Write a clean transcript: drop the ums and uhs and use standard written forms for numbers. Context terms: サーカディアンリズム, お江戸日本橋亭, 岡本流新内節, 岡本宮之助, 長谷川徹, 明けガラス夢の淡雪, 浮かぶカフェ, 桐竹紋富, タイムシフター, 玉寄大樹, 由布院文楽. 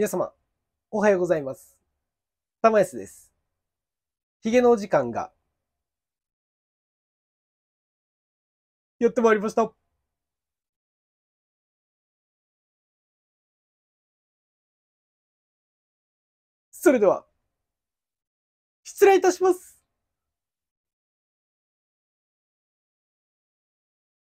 皆様、おはようございます。たまやすです。ヒゲのお時間が、やってまいりました。それでは、失礼いたします。